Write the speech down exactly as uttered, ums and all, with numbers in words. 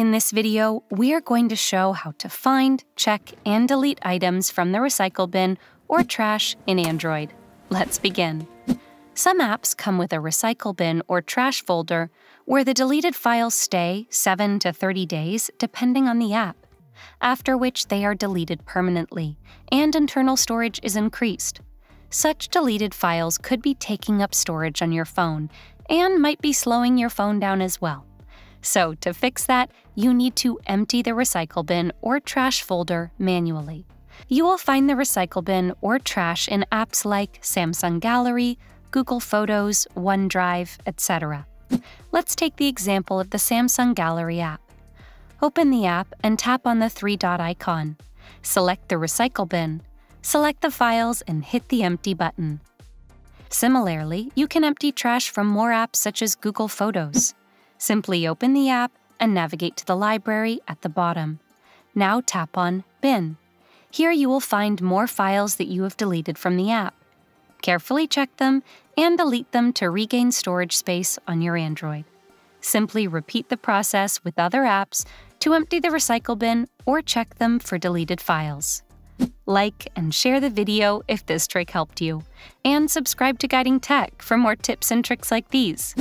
In this video, we are going to show how to find, check, and delete items from the recycle bin or trash in Android. Let's begin. Some apps come with a recycle bin or trash folder where the deleted files stay seven to thirty days depending on the app, after which they are deleted permanently and internal storage is increased. Such deleted files could be taking up storage on your phone and might be slowing your phone down as well. So to fix that, you need to empty the recycle bin or trash folder manually. You will find the recycle bin or trash in apps like Samsung Gallery, Google Photos, OneDrive, et cetera. Let's take the example of the Samsung Gallery app. Open the app and tap on the three-dot icon. Select the recycle bin. Select the files and hit the empty button. Similarly, you can empty trash from more apps such as Google Photos. Simply open the app and navigate to the library at the bottom. Now tap on Bin. Here you will find more files that you have deleted from the app. Carefully check them and delete them to regain storage space on your Android. Simply repeat the process with other apps to empty the recycle bin or check them for deleted files. Like and share the video if this trick helped you, and subscribe to Guiding Tech for more tips and tricks like these.